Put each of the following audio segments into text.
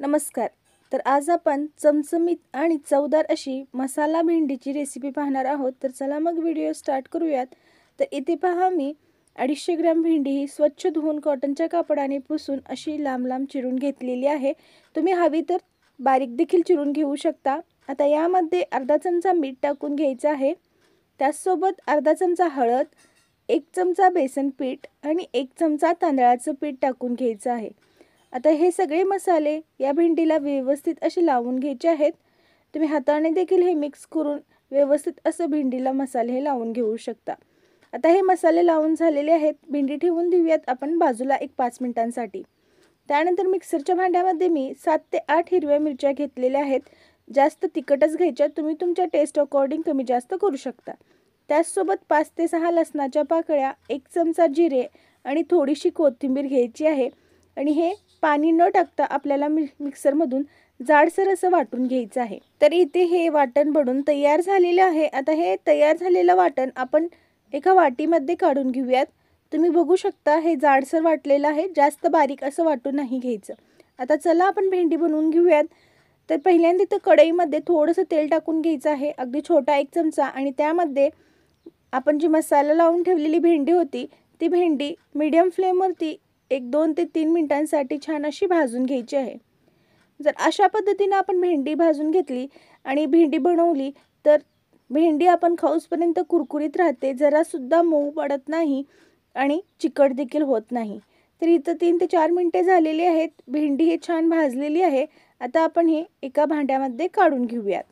नमस्कार। तर आज आपण चमचमीत आणि चवदार अशी मसाला भेंडीची रेसिपी पाहणार आहोत। तर चला मग व्हिडिओ स्टार्ट करूयात। तर इथे पहा, मी 250 ग्रॅम भेंडी ही स्वच्छ धुवून कॉटनच्या कापडाने पुसून अशी लांब लांब चिरून घेतलेली आहे। तुम्ही हवी तर बारीक देखील चिरून घेऊ शकता। आता यामध्ये अर्धा चमचा मीठ टाकून घ्यायचं आहे, त्यासोबत अर्धा चमचा हळद, 1 चमचा बेसन पीठ आणि 1 चमचा तांदळाचं पीठ टाकून घ्यायचं आहे। आता हे सगळे मसाले या भेंडीला व्यवस्थित असे लावून घ्यायचे आहेत। तुम्ही हाताने देखील हे मिक्स करून व्यवस्थित असं भेंडीला मसाले हे लावून घेऊ शकता। आता हे मसाले लावून झालेले आहेत। भेंडी ठेवून देऊयात आपण बाजूला 1-5 मिनिटांसाठी। त्यानंतर मिक्सरच्या भांड्यामध्ये मी 7 ते 8 हिरव्या मिरच्या घेतलेल्या आहेत। जास्त तिखटच घ्यायच्या, तुम्ही तुमच्या टेस्ट अकॉर्डिंग कमी जास्त करू शकता। त्यासोबत 5 ते 6 लसणाच्या पाकळ्या, 1 चमचा जिरे आणि थोडीशी कोथिंबीर घ्यायची आहे आणि हे पाणी न टाकता आपल्याला मिक्सरमधून जाडसर असं वाटून घ्यायचं आहे। तर इथे हे वाटण बनून तयार झालेलं आहे। आता हे तयार झालेलं वाटण आपण एका वाटीमध्ये काढून घेऊयात। तुम्ही बघू शकता हे जाडसर वाटलेलं आहे, जास्त बारीक असं वाटून नाही घ्यायचं। आता चला आपण भेंडी बनवून घेऊयात। तर पहिल्यांदा इथं कढईमध्ये थोडंसं तेल टाकून घ्यायचं आहे, अगदी छोटा 1 चमचा, आणि त्यामध्ये आपण जी मसाला लावून ठेवलेली भेंडी होती ती भेंडी मीडियम फ्लेमवरती 1-2 ते 3 मिनिटांसाठी छान अशी भाजून घ्यायची आहे। जर अशा पद्धतीने आपण भेंडी भाजून घेतली आणि भेंडी बनवली तर भेंडी आपण खाऊसपर्यंत कुरकुरीत राहते, जरासुद्धा मऊ पडत नाही आणि चिकट देखील होत नाही। तर इथं 3 ते 4 मिनिटे झालेली आहेत, भेंडी हे छान भाजलेली आहे। आता आपण हे एका भांड्यामध्ये काढून घेऊयात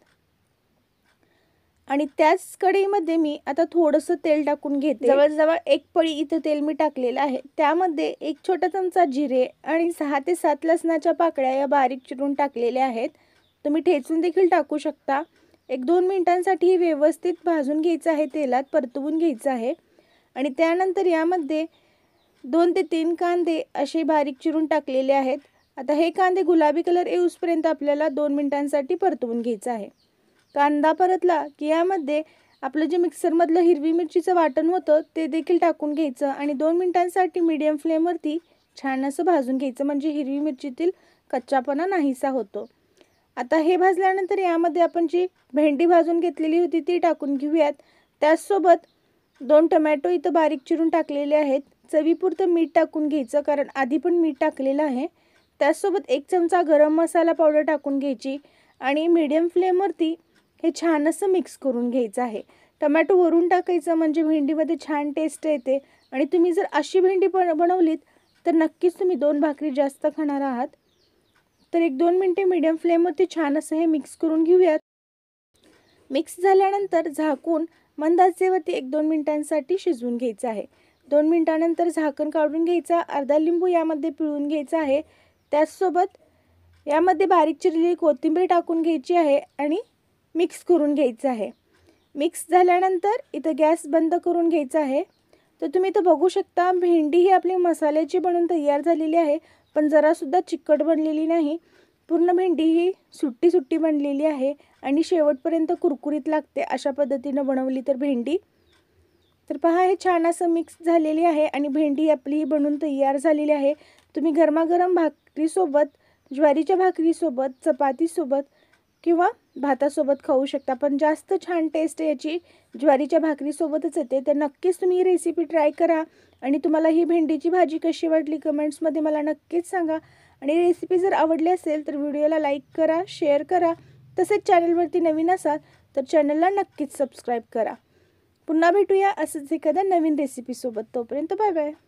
आणि त्याच कढईमध्ये मी आता थोडंसं तेल टाकून घेते। जवळजवळ 1 पळी इथं तेल मी टाकलेलं आहे। त्यामध्ये 1 छोटा चमचा जिरे आणि 6 ते 7 लसणाच्या पाकळ्या या बारीक चिरून टाकलेल्या आहेत। तुम्ही ठेचून देखील टाकू शकता। 1-2 मिनिटांसाठी व्यवस्थित भाजून घ्यायचं आहे, तेलात परतवून घ्यायचं आहे। आणि त्यानंतर यामध्ये 2 ते 3 कांदे असे बारीक चिरून टाकलेले आहेत। आता हे कांदे गुलाबी कलर येऊसपर्यंत आपल्याला 2 मिनिटांसाठी परतवून घ्यायचं आहे। कांदा परतला की यामध्ये आपलं जे मिक्सरमधलं हिरवी मिरचीचं वाटण होतं ते देखील टाकून घ्यायचं आणि 2 मिनिटांसाठी मीडियम फ्लेमवरती छान असं भाजून घ्यायचं, म्हणजे हिरवी मिरचीतील कच्चापणा नाहीसा होतो। आता हे भाजल्यानंतर यामध्ये आपण जी भेंडी भाजून घेतलेली होती ती टाकून घेऊयात। त्याचसोबत 2 टोमॅटो इथं बारीक चिरून टाकलेले आहेत। चवीपुरतं मीठ टाकून घ्यायचं, कारण आधी पण मीठ टाकलेलं आहे। त्याचसोबत 1 चमचा गरम मसाला पावडर टाकून घ्यायची आणि मीडियम फ्लेमवरती हे छान असं मिक्स करून घ्यायचं आहे। टोमॅटो वरून टाकायचं म्हणजे भेंडीमध्ये छान टेस्ट येते। आणि तुम्ही जर अशी भेंडी बनवलीत तर नक्कीच तुम्ही 2 भाकरी जास्त खाणार आहात। तर 1-2 मिनिटे मीडियम फ्लेमवरती छान असं हे मिक्स करून घेऊयात। मिक्स झाल्यानंतर झाकून मंद आचेवरती 1-2 मिनिटांसाठी शिजवून घ्यायचं आहे। 2 मिनिटानंतर झाकण काढून घ्यायचा, अर्धा लिंबू यामध्ये पिळून घ्यायचा आहे। त्याचसोबत यामध्ये बारीक चिरलेली कोथिंबीर टाकून घ्यायची आहे आणि मिक्स करून घ्यायचं आहे। मिक्स झाल्यानंतर इथं गॅस बंद करून घ्यायचा आहे। तर तुम्ही इथं बघू शकता भेंडी ही आपली मसाल्याची बनून तयार झालेली आहे, पण जरासुद्धा चिकट बनलेली नाही। पूर्ण भेंडी ही सुट्टी सुट्टी बनलेली आहे आणि शेवटपर्यंत कुरकुरीत लागते अशा पद्धतीनं बनवली तर भेंडी। तर पहा हे छान असं मिक्स झालेली आहे आणि भेंडी आपली ही बनून तयार झालेली आहे। तुम्ही गरमागरम भाकरीसोबत, ज्वारीच्या भाकरीसोबत, चपातीसोबत किंवा भातासोबत खाऊ शकता, पण जास्त छान टेस्ट याची ज्वारीच्या भाकरीसोबतच येते। तर नक्कीच तुम्ही ही रेसिपी ट्राय करा आणि तुम्हाला ही भेंडीची भाजी कशी वाटली कमेंट्समध्ये मला नक्कीच सांगा। आणि रेसिपी जर आवडली असेल तर व्हिडिओला लाईक करा, शेअर करा, तसेच चॅनलवरती नवीन असाल तर चॅनलला नक्कीच सबस्क्राईब करा। पुन्हा भेटूया असंच एखाद्या नवीन रेसिपीसोबत, तोपर्यंत बाय बाय।